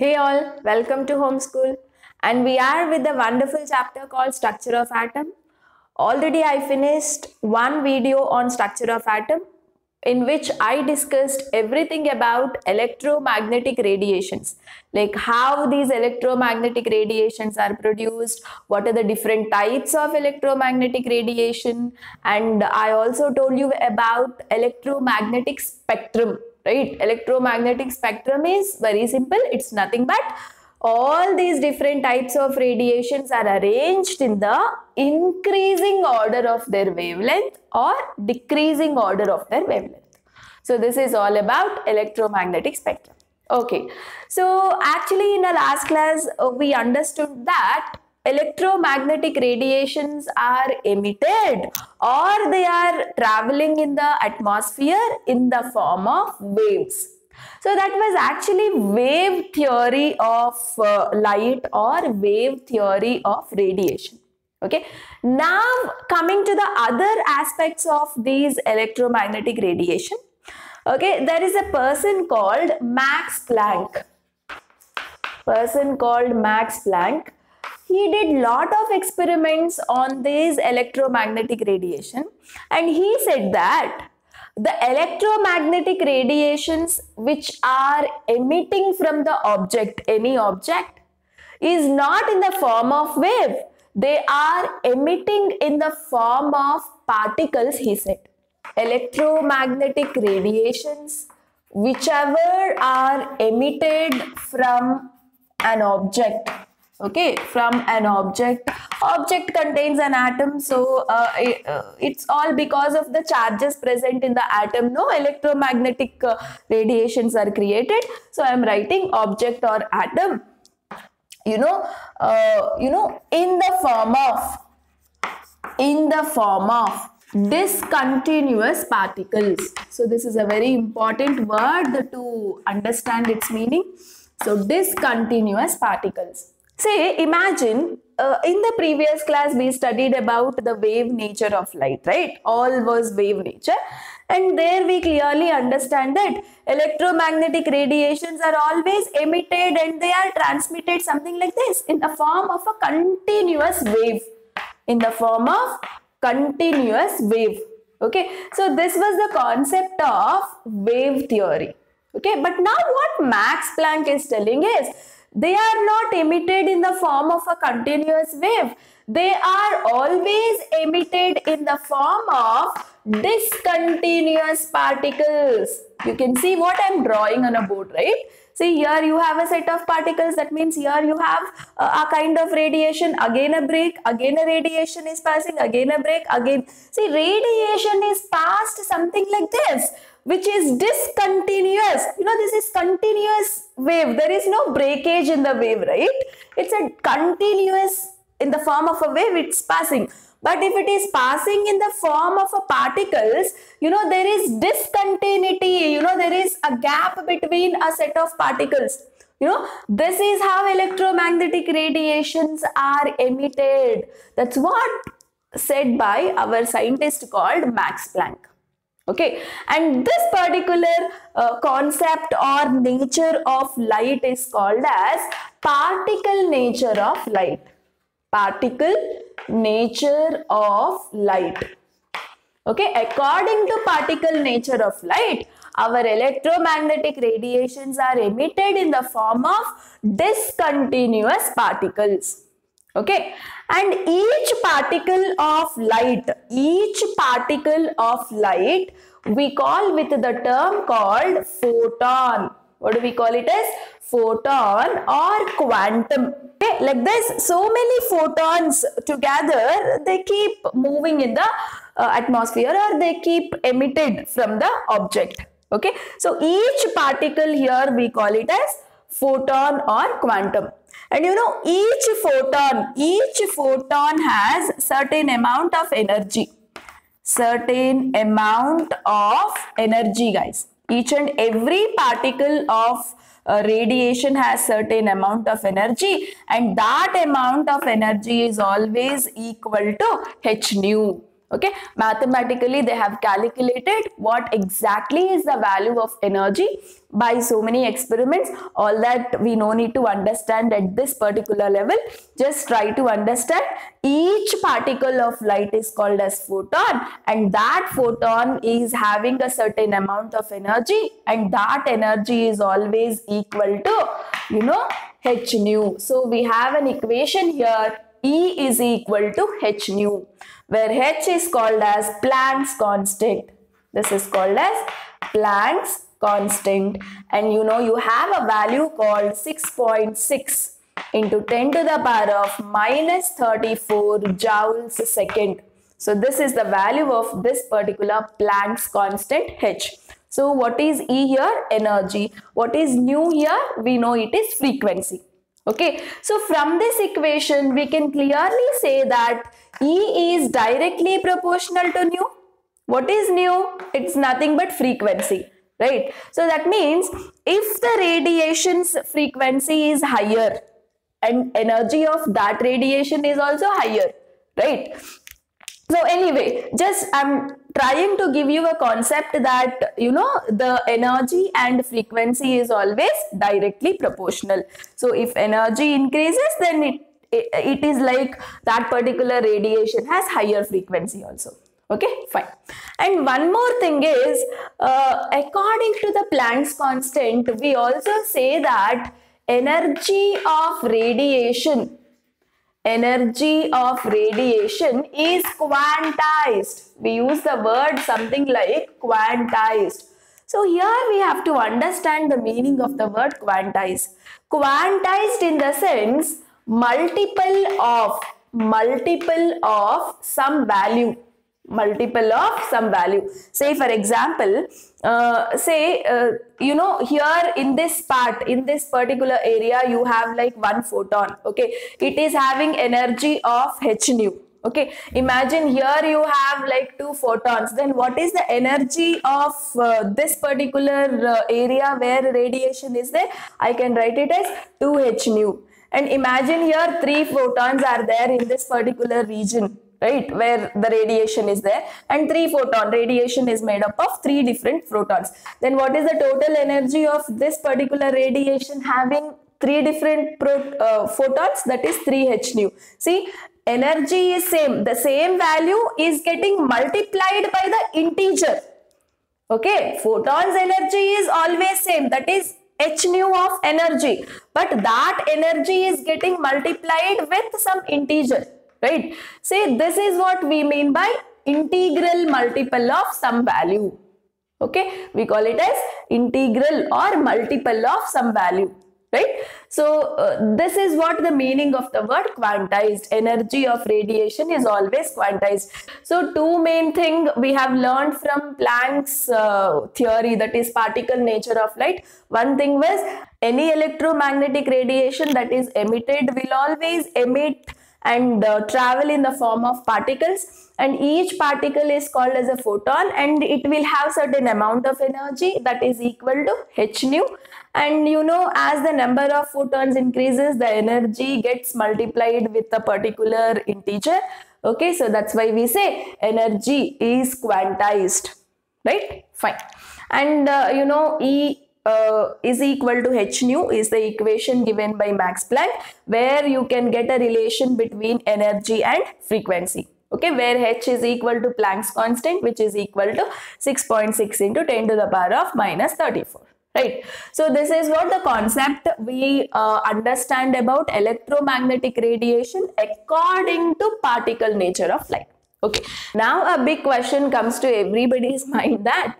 Hey all, welcome to Homeschool, and we are with the wonderful chapter called Structure of Atom. Already I finished one video on Structure of Atom in which I discussed everything about electromagnetic radiations, like how these electromagnetic radiations are produced, what are the different types of electromagnetic radiation, and I also told you about electromagnetic spectrum. Right, electromagnetic spectrum is very simple. It's nothing but all these different types of radiations are arranged in the increasing order of their wavelength or decreasing order of their wavelength. So this is all about electromagnetic spectrum. Okay, so actually in our last class we understood that electromagnetic radiations are emitted or they are traveling in the atmosphere in the form of waves. So that was actually wave theory of light or wave theory of radiation. Okay. Now coming to the other aspects of these electromagnetic radiation. Okay. There is a person called Max Planck. He did lot of experiments on this electromagnetic radiation, and he said that the electromagnetic radiations which are emitting from the object, any object, is not in the form of wave. They are emitting in the form of particles, he said. Electromagnetic radiations, whichever are emitted from an object. Okay, from an object. Object contains an atom, so it's all because of the charges present in the atom. No, electromagnetic radiations are created. So I am writing object or atom. In the form of discontinuous particles. So this is a very important word to understand its meaning. So discontinuous particles. Say, imagine in the previous class we studied about the wave nature of light, right? All was wave nature, and there we clearly understand that electromagnetic radiations are always emitted and they are transmitted something like this in the form of a continuous wave. Okay, so this was the concept of wave theory. Okay, but now what Max Planck is telling is, they are not emitted in the form of a continuous wave. They are always emitted in the form of discontinuous particles. You can see what I am drawing on a board, right? See, here you have a set of particles. That means here you have a kind of radiation, again a break, again a radiation is passing, again a break, again. See, radiation is passed something like this, which is discontinuous. You know, this is continuous wave. There is no breakage in the wave, right? It's a continuous, in the form of a wave, it's passing. But if it is passing in the form of a particles, you know, there is discontinuity. You know, there is a gap between a set of particles. You know, this is how electromagnetic radiations are emitted. That's what said by our scientist called Max Planck. Okay, and this particular concept or nature of light is called as particle nature of light. Okay, according to particle nature of light, our electromagnetic radiations are emitted in the form of discontinuous particles. Okay, and each particle of light we call with the term called photon. What do we call it as? Photon or quantum. Okay, like this, so many photons together, they keep moving in the atmosphere, or they keep emitted from the object. Okay, so each particle here we call it as photon or quantum. And you know, each photon has certain amount of energy. Guys. Each and every particle of radiation has certain amount of energy, and that amount of energy is always equal to h nu. Okay, mathematically they have calculated what exactly is the value of energy by so many experiments. All that we no need to understand at this particular level. Just try to understand each particle of light is called as photon, and that photon is having a certain amount of energy, and that energy is always equal to, you know, h nu. So we have an equation here. E is equal to h nu, where h is called as Planck's constant. This is called as Planck's constant, and you know you have a value called 6.6 into 10 to the power of minus 34 joules a second. So this is the value of this particular Planck's constant h. So what is E here? Energy. What is nu here? We know it is frequency. Okay, so from this equation we can clearly say that E is directly proportional to nu. What is nu? It's nothing but frequency, right? So that means if the radiation's frequency is higher and energy of that radiation is also higher, right? So anyway, just I'm trying to give you a concept that, you know, the energy and frequency is always directly proportional. So if energy increases, then it is like that particular radiation has higher frequency also. Okay, fine. And one more thing is, according to the Planck's constant, we also say that energy of radiation is quantized. We use the word something like quantized. So here we have to understand the meaning of the word quantized. Quantized in the sense multiple of some value. Multiple of some value. Say for example, you know, here in this part, in this particular area, you have like one photon. Okay, it is having energy of h nu. Okay, imagine here you have like two photons. Then what is the energy of this particular area where radiation is there? I can write it as 2h nu. And imagine here three photons are there in this particular region, right, where the radiation is there, and three photon radiation is made up of three different photons. Then what is the total energy of this particular radiation having three different photons? That is 3h nu. See, energy is same. The same value is getting multiplied by the integer. Okay, photons energy is always same. That is h nu of energy. But that energy is getting multiplied with some integer. Right? Say this is what we mean by integral multiple of some value. Okay, we call it as integral or multiple of some value. Right? So this is what the meaning of the word quantized. Energy of radiation is always quantized. So two main thing we have learned from Planck's theory, that is particle nature of light. One thing was any electromagnetic radiation that is emitted will always emit and travel in the form of particles, and each particle is called as a photon, and it will have certain amount of energy that is equal to h nu, and you know as the number of photons increases, the energy gets multiplied with a particular integer. Okay, so that's why we say energy is quantized, right? Fine. And you know, E is equal to h nu is the equation given by Max Planck, where you can get a relation between energy and frequency. Okay, where h is equal to Planck's constant, which is equal to 6.6 into 10 to the power of minus 34. Right. So this is what the concept we understand about electromagnetic radiation according to particle nature of light. Okay. Now a big question comes to everybody's mind, that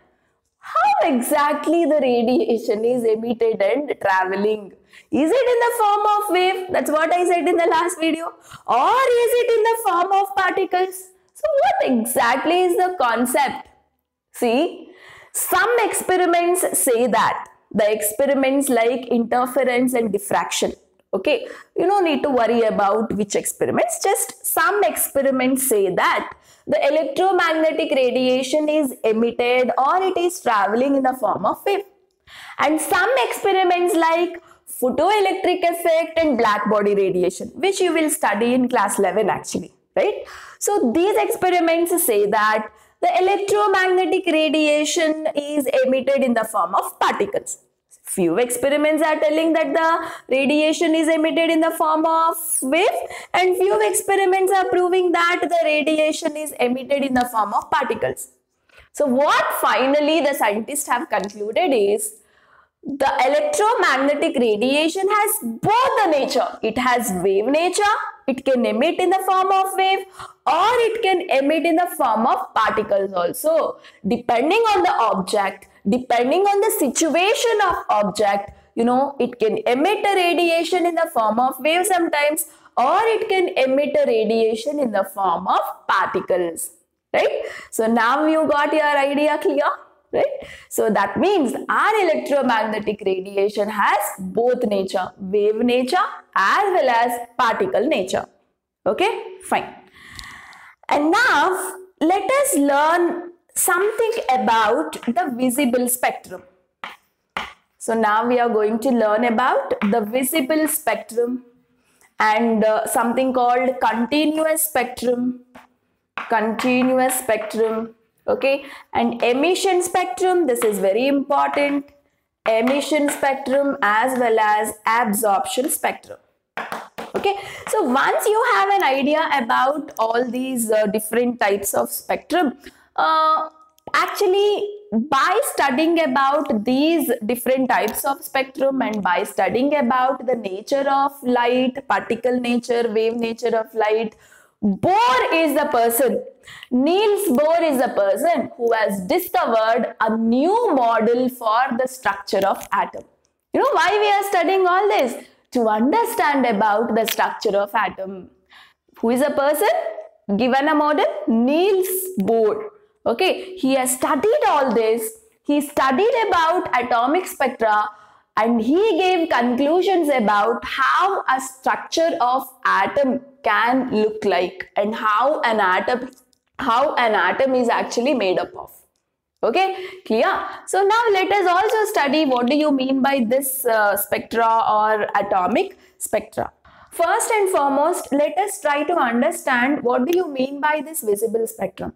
how exactly the radiation is emitted and traveling? Is it in the form of wave? That's what I said in the last video. Or is it in the form of particles? So what exactly is the concept? See, some experiments say that. The experiments like interference and diffraction. Okay, you don't need to worry about which experiments. Just some experiments say that the electromagnetic radiation is emitted or it is traveling in the form of wave. And some experiments like photoelectric effect and black body radiation, which you will study in class 11 actually, right? So these experiments say that the electromagnetic radiation is emitted in the form of particles. Few experiments are telling that the radiation is emitted in the form of wave, and few experiments are proving that the radiation is emitted in the form of particles. So what finally the scientists have concluded is the electromagnetic radiation has both the nature. It has wave nature, it can emit in the form of wave, or it can emit in the form of particles also. Depending on the object, depending on the situation of object, you know, it can emit a radiation in the form of wave sometimes, or it can emit a radiation in the form of particles, right? So now you got your idea clear, right? So that means our electromagnetic radiation has both nature, wave nature as well as particle nature. Okay, fine. And now let us learn something about the visible spectrum. So now we are going to learn about the visible spectrum and something called continuous spectrum. Continuous spectrum, okay, and emission spectrum. This is very important. Emission spectrum as well as absorption spectrum. Okay, so once you have an idea about all these different types of spectrum, actually by studying about these different types of spectrum and by studying about the nature of light, particle nature, wave nature of light, Bohr is the person, Niels Bohr is the person who has discovered a new model for the structure of atom. You know why we are studying all this? To understand about the structure of atom. Who is a person? Given a model, Niels Bohr. Okay, he has studied all this, he studied about atomic spectra, and he gave conclusions about how a structure of atom can look like and how an atom is actually made up of. Okay, clear? So now let us also study what do you mean by this spectra or atomic spectra. First and foremost, let us try to understand what do you mean by this visible spectrum.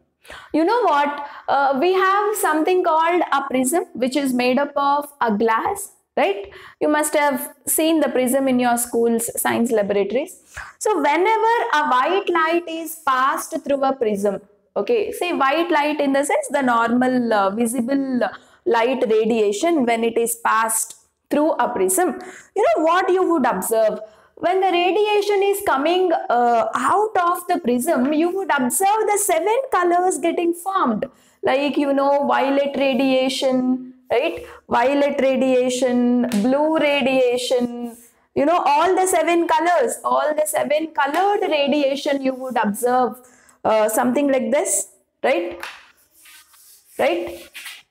You know what, we have something called a prism, which is made up of a glass, right? You must have seen the prism in your school's science laboratories. So whenever a white light is passed through a prism, okay, say white light in the sense the normal visible light radiation, when it is passed through a prism, you know what you would observe? When the radiation is coming out of the prism, you would observe the 7 colors getting formed. Like, you know, violet radiation, right? Violet radiation, blue radiation, you know, all the 7 colors, all the 7 colored radiation you would observe. Something like this, right? Right?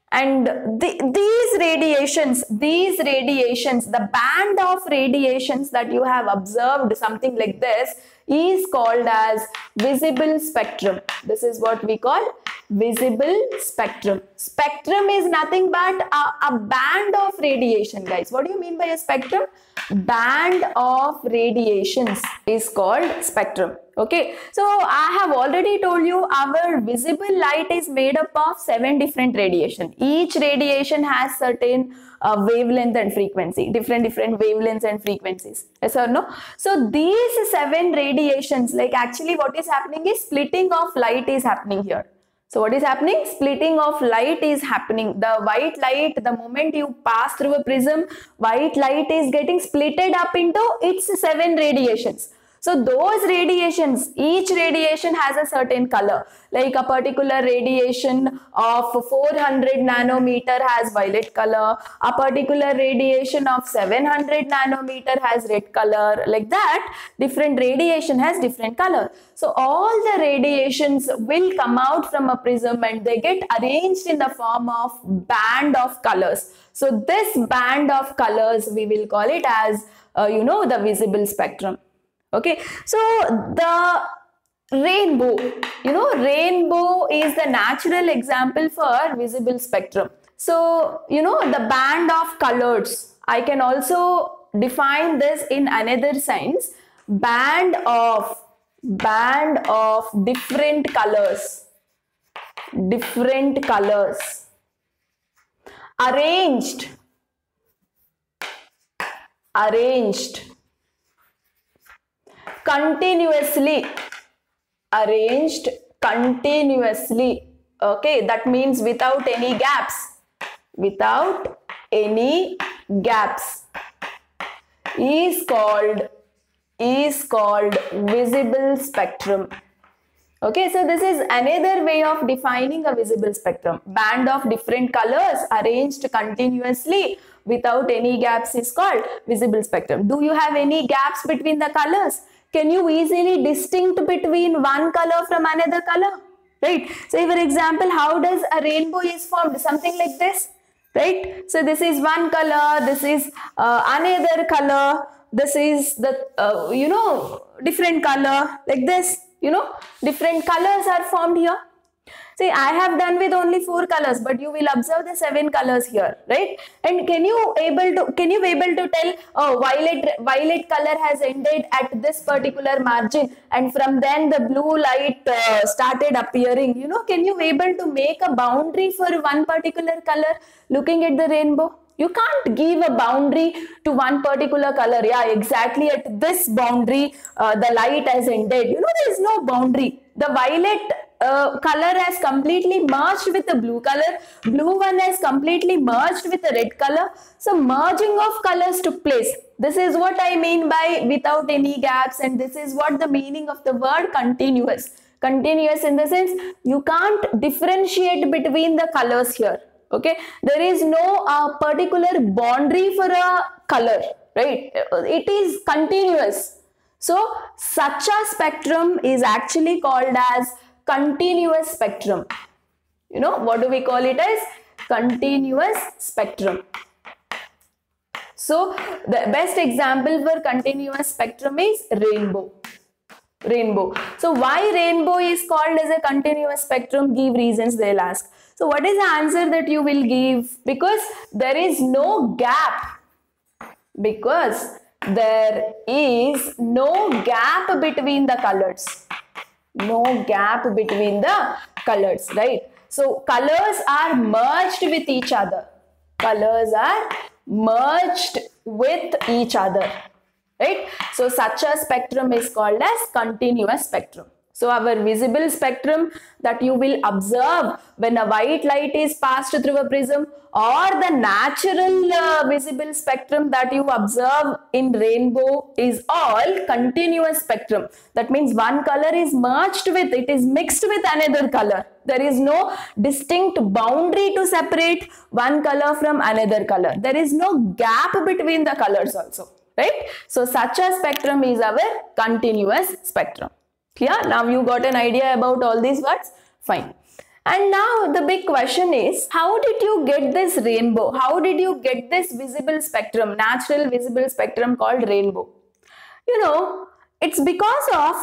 And these radiations, the band of radiations that you have observed, something like this, is called as visible spectrum. This is what we call visible spectrum. Spectrum is nothing but a band of radiation, guys. What do you mean by a spectrum? Band of radiations is called spectrum. Okay, so I have already told you our visible light is made up of 7 different radiation. Each radiation has certain wavelength and frequency, different wavelengths and frequencies. Yes or no? So these 7 radiations, like actually what is happening is splitting of light is happening here. So what is happening? Splitting of light is happening. The white light, the moment you pass through a prism, white light is getting splitted up into its 7 radiations. So those radiations, each radiation has a certain color. Like a particular radiation of 400 nanometer has violet color. A particular radiation of 700 nanometer has red color. Like that, different radiation has different color. So all the radiations will come out from a prism and they get arranged in the form of band of colors. So this band of colors, we will call it as, you know, the visible spectrum. Okay, so the rainbow, you know, rainbow is the natural example for visible spectrum. So, you know, the band of colors, I can also define this in another sense, band of band of different colors arranged continuously, okay, that means without any gaps, is called visible spectrum. Okay, so this is another way of defining a visible spectrum. Band of different colors arranged continuously without any gaps is called visible spectrum. Do you have any gaps between the colors? Can you easily distinct between one color from another color? Right. So, for example, how does a rainbow is formed? Something like this, right? So this is one color. This is another color. This is the different color, like this. You know, different colors are formed here. See, I have done with only 4 colors, but you will observe the 7 colors here, right? And can you able to tell, oh, violet color has ended at this particular margin, and from then the blue light started appearing. You know, can you able to make a boundary for one particular color looking at the rainbow? You can't give a boundary to one particular color. Yeah, exactly at this boundary, the light has ended. You know, there is no boundary. The violet color has completely merged with the blue color. Blue one has completely merged with the red color. So merging of colors took place. This is what I mean by without any gaps, and this is what the meaning of the word continuous. Continuous in the sense you can't differentiate between the colors here. Okay, there is no particular boundary for a color, right? It is continuous. So such a spectrum is actually called as continuous spectrum. You know, what do we call it as? Continuous spectrum. So the best example for continuous spectrum is rainbow. Rainbow. So why rainbow is called as a continuous spectrum? Give reasons, they'll ask. So what is the answer that you will give? Because there is no gap between the colors. No gap between the colors, right? So colors are merged with each other. Colors are merged with each other. Right? So such a spectrum is called as continuous spectrum. So our visible spectrum that you will observe when a white light is passed through a prism, or the natural visible spectrum that you observe in rainbow, is all continuous spectrum. That means one color is merged with, it is mixed with another color. There is no distinct boundary to separate one color from another color. There is no gap between the colors also. Right? So such a spectrum is our continuous spectrum. Clear? Now you got an idea about all these words? Fine. And now the big question is, how did you get this rainbow? How did you get this visible spectrum, natural visible spectrum called rainbow? You know, it's because of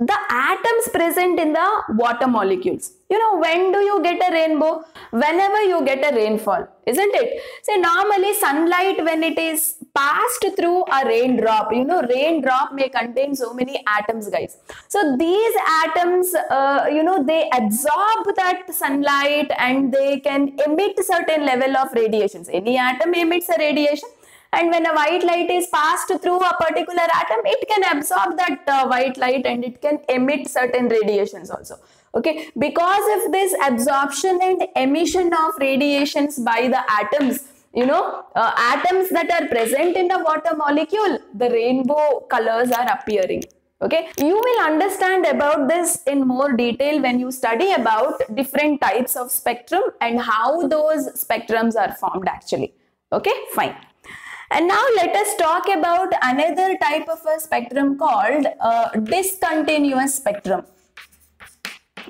the atoms present in the water molecules. You know, when do you get a rainbow? Whenever you get a rainfall, isn't it? So normally sunlight, when it is passed through a raindrop, you know, raindrop may contain so many atoms, guys. So these atoms, they absorb that sunlight and they can emit certain level of radiations. Any atom emits a radiation, and when a white light is passed through a particular atom, it can absorb that white light and it can emit certain radiations also. Okay, because of this absorption and emission of radiations by the atoms, you know, atoms that are present in the water molecule, the rainbow colors are appearing. Okay, you will understand about this in more detail when you study about different types of spectrum and how those spectrums are formed actually. Okay, fine. And now let us talk about another type of a spectrum called discontinuous spectrum.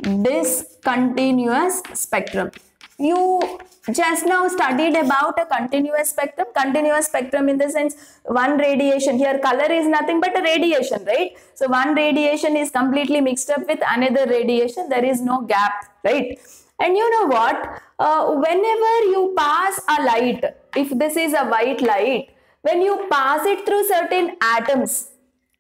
Discontinuous spectrum. You just now studied about a continuous spectrum in the sense one radiation, here color is nothing but a radiation, right? So one radiation is completely mixed up with another radiation, there is no gap, right? And you know what, whenever you pass a light, if this is a white light, when you pass it through certain atoms,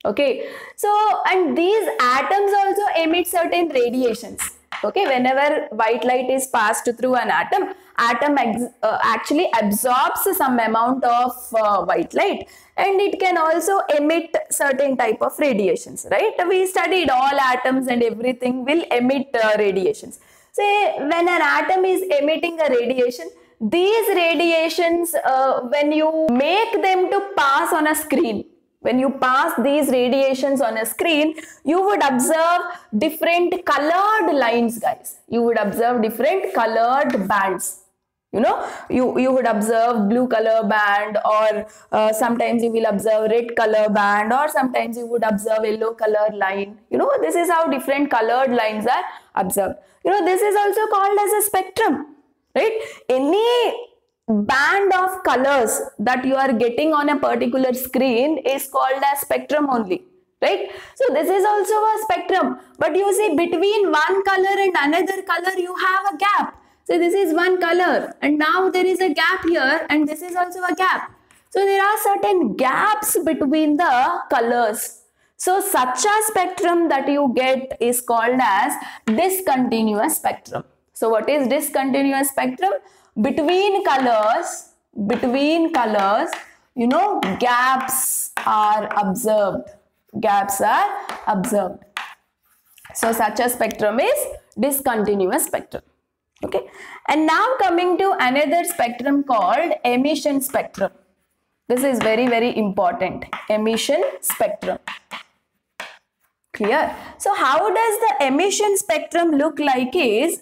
Okay, so and these atoms also emit certain radiations. Okay, whenever white light is passed through an atom, actually absorbs some amount of white light, and it can also emit certain type of radiations, right? We studied all atoms and everything will emit radiations. Say when an atom is emitting a radiation, these radiations, when you make them to pass on a screen, when you pass these radiations on a screen, you would observe different colored lines, guys. You would observe different colored bands. You know, you would observe blue color band, or sometimes you will observe red color band, or sometimes you would observe yellow color line. You know, this is how different colored lines are observed. You know, this is also called as a spectrum, right? Any band of colors that you are getting on a particular screen is called as spectrum only, right? So this is also a spectrum, but you see between one color and another color you have a gap. So this is one color, and now there is a gap here, and this is also a gap. So there are certain gaps between the colors. So such a spectrum that you get is called as discontinuous spectrum. So what is discontinuous spectrum? Between colors, you know, gaps are observed. Gaps are observed. So such a spectrum is discontinuous spectrum. Okay. And now coming to another spectrum called emission spectrum. This is very, very important. Emission spectrum. Clear? So how does the emission spectrum look like is,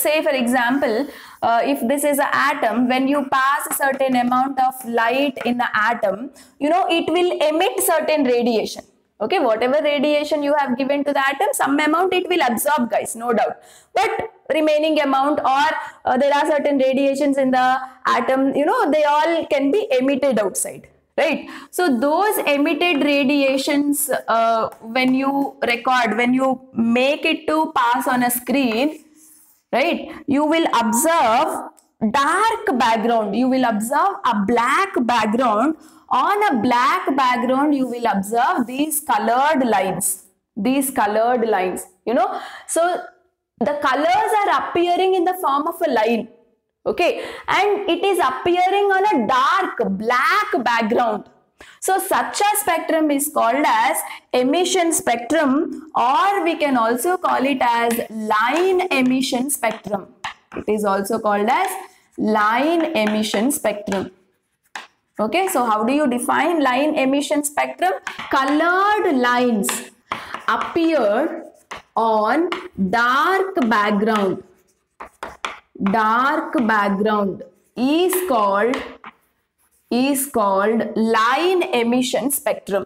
say for example, if this is an atom, when you pass a certain amount of light in the atom, you know, it will emit certain radiation. Okay, whatever radiation you have given to the atom, some amount it will absorb, guys, no doubt. But remaining amount, or there are certain radiations in the atom, you know, they all can be emitted outside. Right. So those emitted radiations, when you record, when you make it to pass on a screen, right, you will observe dark background. You will observe a black background. On a black background, you will observe these colored lines. These colored lines, you know. So the colors are appearing in the form of a line. Okay, and it is appearing on a dark black background. So such a spectrum is called as emission spectrum, or we can also call it as line emission spectrum. It is also called as line emission spectrum. Okay, so how do you define line emission spectrum? Colored lines appear on dark background. Dark background is called line emission spectrum.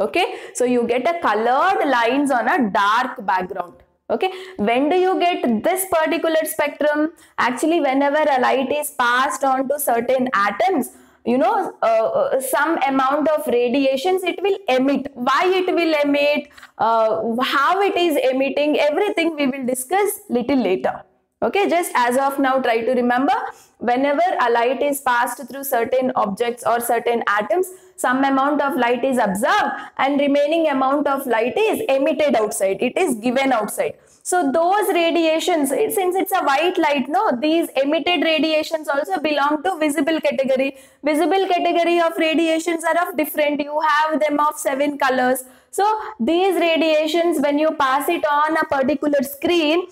Okay, so you get a colored lines on a dark background. Okay, when do you get this particular spectrum? Actually, whenever a light is passed on to certain atoms, you know, some amount of radiations it will emit. Why it will emit, how it is emitting, everything we will discuss little later. Okay, just as of now, try to remember, whenever a light is passed through certain objects or certain atoms, some amount of light is absorbed and remaining amount of light is emitted outside. It is given outside. So those radiations, since it's a white light, no, these emitted radiations also belong to visible category. Visible category of radiations are of different. You have them of 7 colors. So these radiations, when you pass it on a particular screen,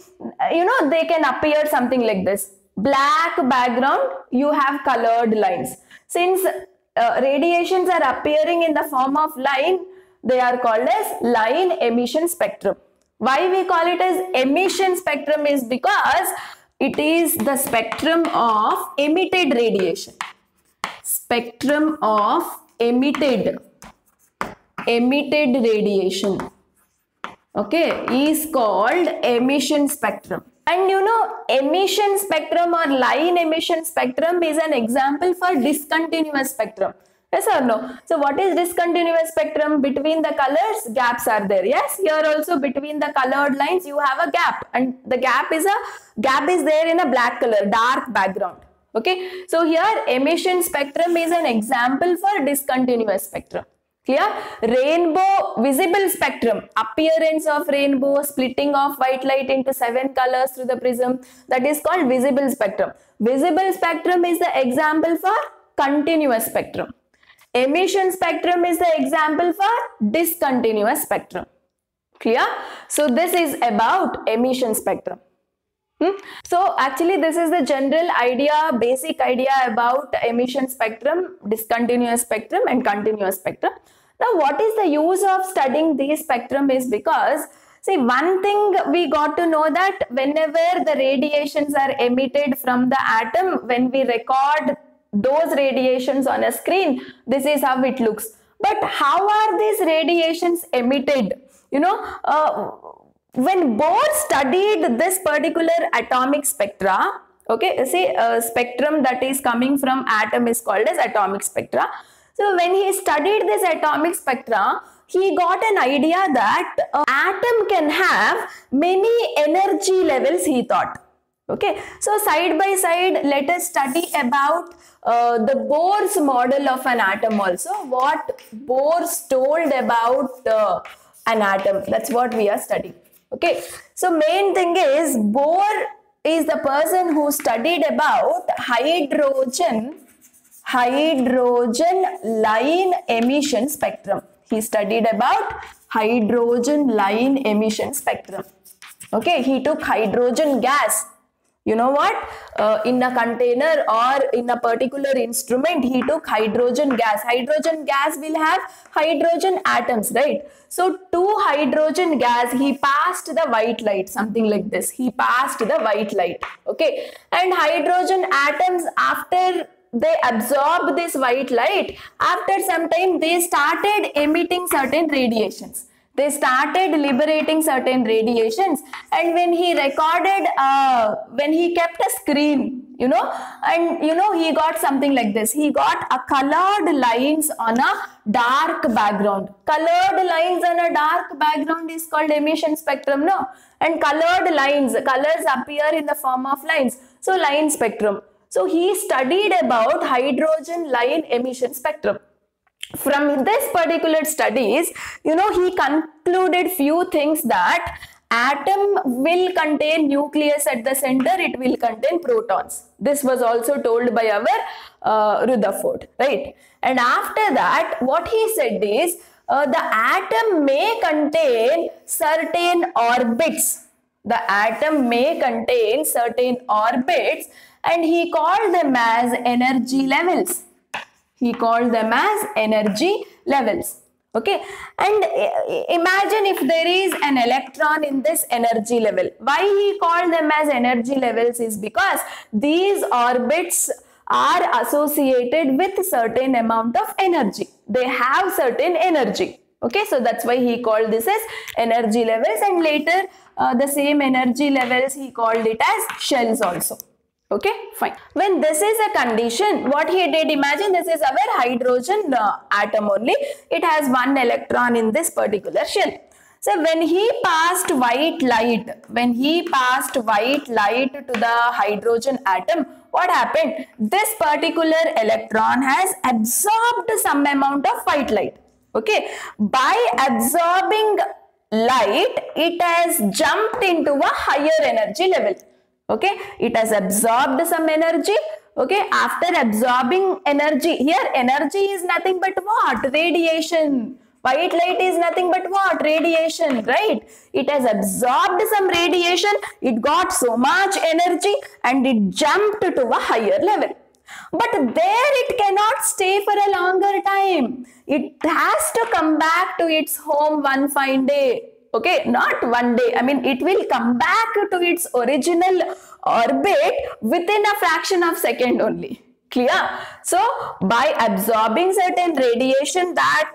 you know, they can appear something like this. Black background, you have colored lines. Since radiations are appearing in the form of line, they are called as line emission spectrum. Why we call it as emission spectrum is because it is the spectrum of emitted radiation. Spectrum of emitted radiation, okay, is called emission spectrum. And you know, emission spectrum or line emission spectrum is an example for discontinuous spectrum. Yes or no? So what is discontinuous spectrum? Between the colors, gaps are there. Yes, here also between the colored lines you have a gap, and the gap is there in a black color, dark background. Okay, so here emission spectrum is an example for discontinuous spectrum. Clear. Rainbow visible spectrum, appearance of rainbow, splitting of white light into 7 colors through the prism, that is called visible spectrum. Visible spectrum is the example for continuous spectrum. Emission spectrum is the example for discontinuous spectrum. Clear? So this is about emission spectrum. So actually this is the general idea, basic idea about emission spectrum, discontinuous spectrum and continuous spectrum. Now what is the use of studying these spectrum is because, see, one thing we got to know that whenever the radiations are emitted from the atom, when we record those radiations on a screen, this is how it looks. But how are these radiations emitted? You know, when Bohr studied this particular atomic spectra, okay, see, spectrum that is coming from atom is called as atomic spectra. So when he studied this atomic spectra, he got an idea that atom can have many energy levels, he thought. Okay, so side by side, let us study about the Bohr's model of an atom also. What Bohr told about an atom, that's what we are studying. Okay, so main thing is Bohr is the person who studied about hydrogen line emission spectrum. He studied about hydrogen line emission spectrum. Okay, he took hydrogen gas, you know what, in a container or in a particular instrument, he took hydrogen gas. Hydrogen gas will have hydrogen atoms, right? So to hydrogen gas he passed the white light, something like this. He passed the white light, okay, and hydrogen atoms, after they absorb this white light, after some time they started emitting certain radiations. They started liberating certain radiations, and when he recorded, when he kept a screen, you know, and you know, he got something like this. He got a colored lines on a dark background. Colored lines on a dark background is called emission spectrum, no? And colored lines, colors appear in the form of lines. So line spectrum. So he studied about hydrogen line emission spectrum. From this particular studies, you know, he concluded few things, that atom will contain nucleus at the center, it will contain protons. This was also told by our Rutherford, right? And after that, what he said is, the atom may contain certain orbits. The atom may contain certain orbits, and he called them as energy levels. He called them as energy levels. Okay. And imagine if there is an electron in this energy level. Why he called them as energy levels is because these orbits are associated with certain amount of energy. They have certain energy. Okay. So that's why he called this as energy levels. And later the same energy levels he called it as shells also. Okay, fine. When this is a condition, what he did, imagine this is our hydrogen atom only. It has one electron in this particular shell. So when he passed white light, when he passed white light to the hydrogen atom, what happened? This particular electron has absorbed some amount of white light. Okay, by absorbing light, it has jumped into a higher energy level. Okay, it has absorbed some energy. Okay, after absorbing energy, here energy is nothing but what? Radiation. White light is nothing but what? Radiation, right? It has absorbed some radiation, it got so much energy and it jumped to a higher level. But there it cannot stay for a longer time. It has to come back to its home one fine day. Okay, not one day. I mean, it will come back to its original orbit within a fraction of a second only. Clear? So, by absorbing certain radiation that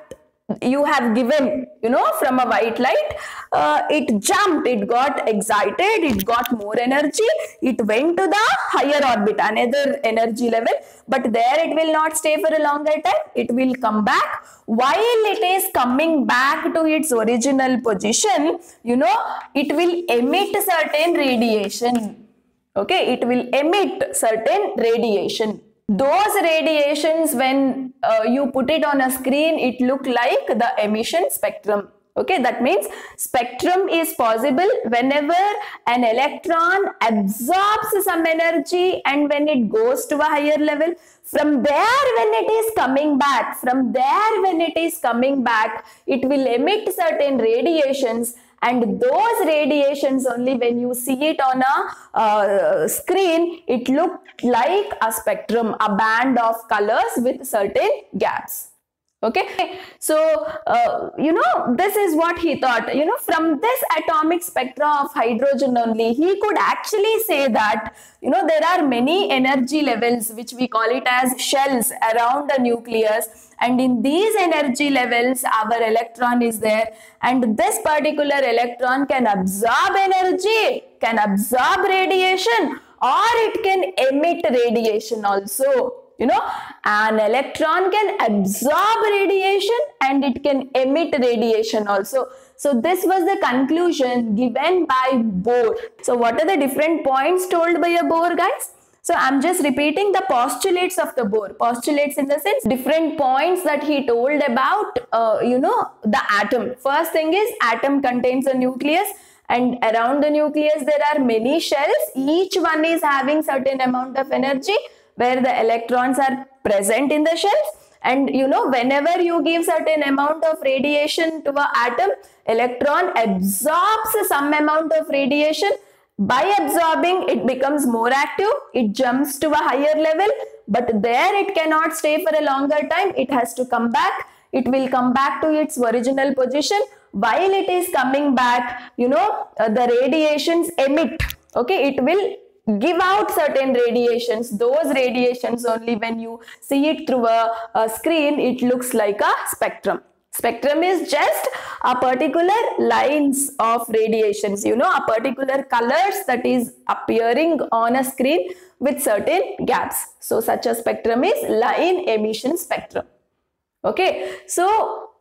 you have given, you know, from a white light, it jumped, it got excited, it got more energy, it went to the higher orbit, another energy level. But there it will not stay for a longer time, it will come back. While it is coming back to its original position, you know, it will emit certain radiation. Okay, it will emit certain radiation. those radiations, when you put it on a screen, it look like the emission spectrum. Okay, that means spectrum is possible whenever an electron absorbs some energy and when it goes to a higher level, from there when it is coming back, it will emit certain radiations, and those radiations only, when you see it on a screen, it looked like a spectrum, a band of colors with certain gaps. Okay, so this is what he thought. From this atomic spectra of hydrogen only, he could actually say that there are many energy levels, which we call it as shells, around the nucleus, and in these energy levels our electron is there, and this particular electron can absorb energy, can absorb radiation, or it can emit radiation also. An electron can absorb radiation and it can emit radiation also. So this was the conclusion given by Bohr. So what are the different points told by a Bohr, guys? So I'm just repeating the postulates of the Bohr. Postulates in the sense, different points that he told about, the atom. First thing is, atom contains a nucleus, and around the nucleus there are many shells. Each one is having certain amount of energy, where the electrons are present in the shells, and whenever you give certain amount of radiation to an atom, electron absorbs some amount of radiation. By absorbing, it becomes more active, it jumps to a higher level, but there it cannot stay for a longer time. It has to come back. It will come back to its original position. While it is coming back, the radiations emit. Okay, it will give out certain radiations. Those radiations only, when you see it through a screen, it looks like a spectrum. Spectrum is just a particular lines of radiations, a particular colors that is appearing on a screen with certain gaps. So such a spectrum is line emission spectrum. Okay, so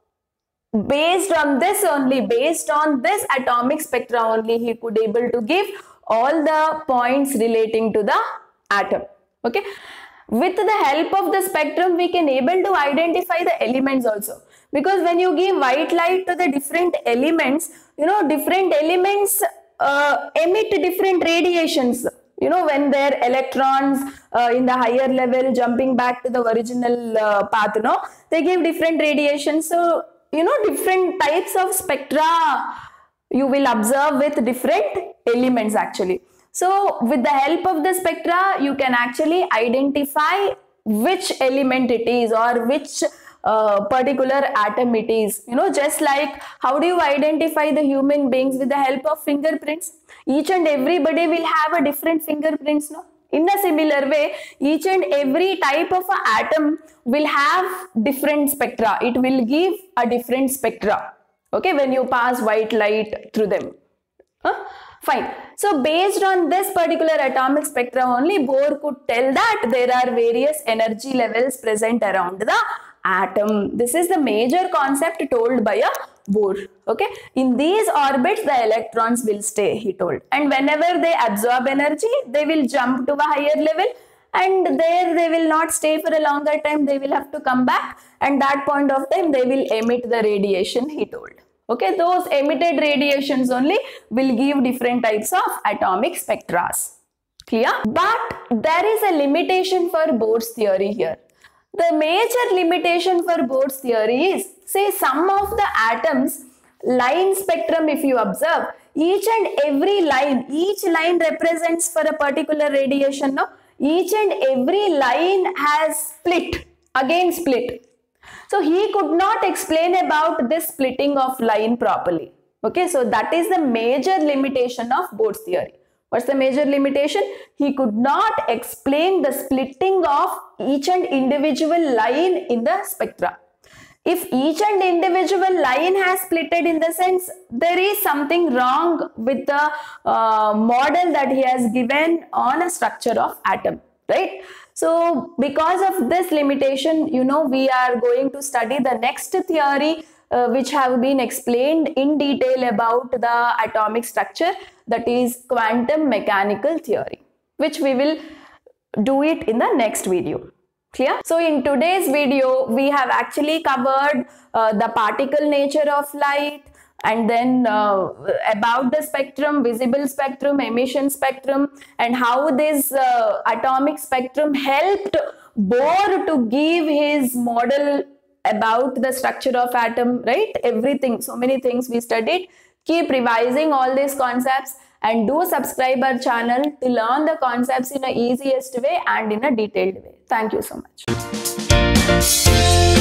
based on this atomic spectra only, he could able to give all the points relating to the atom. Okay, with the help of the spectrum, we can able to identify the elements also, because when you give white light to the different elements, different elements emit different radiations. When their electrons in the higher level jumping back to the original path, they give different radiations. So different types of spectra you will observe with different elements actually. So with the help of the spectra, you can actually identify which element it is, or which particular atom it is. Just like how do you identify the human beings? With the help of fingerprints. Each and everybody will have a different fingerprints, no? In a similar way, each and every type of an atom will have different spectra. It will give a different spectra, okay, when you pass white light through them. Fine. So based on this particular atomic spectra only, Bohr could tell that there are various energy levels present around the atom. This is the major concept told by a Bohr. Okay. In these orbits, the electrons will stay, he told. And whenever they absorb energy, they will jump to a higher level, and there they will not stay for a longer time. They will have to come back, and that point of time they will emit the radiation, he told. Okay, those emitted radiations only will give different types of atomic spectra. Clear? But there is a limitation for Bohr's theory here. The major limitation for Bohr's theory is, say, some of the atoms line spectrum, if you observe, each and every line, represents for a particular radiation. No? Each and every line has split, again split. So he could not explain about this splitting of line properly. Okay, so that is the major limitation of Bohr's theory. What's the major limitation? He could not explain the splitting of each and individual line in the spectra. If each and individual line has splitted, in the sense, there is something wrong with the model that he has given on a structure of atom, right? So because of this limitation, we are going to study the next theory, which have been explained in detail about the atomic structure, that is quantum mechanical theory, which we will do it in the next video. Clear? So in today's video, we have actually covered the particle nature of light, and then about the spectrum, visible spectrum, emission spectrum, and how this atomic spectrum helped Bohr to give his model about the structure of atom, right? Everything, so many things we studied. Keep revising all these concepts and do subscribe our channel to learn the concepts in the easiest way and in a detailed way. Thank you so much.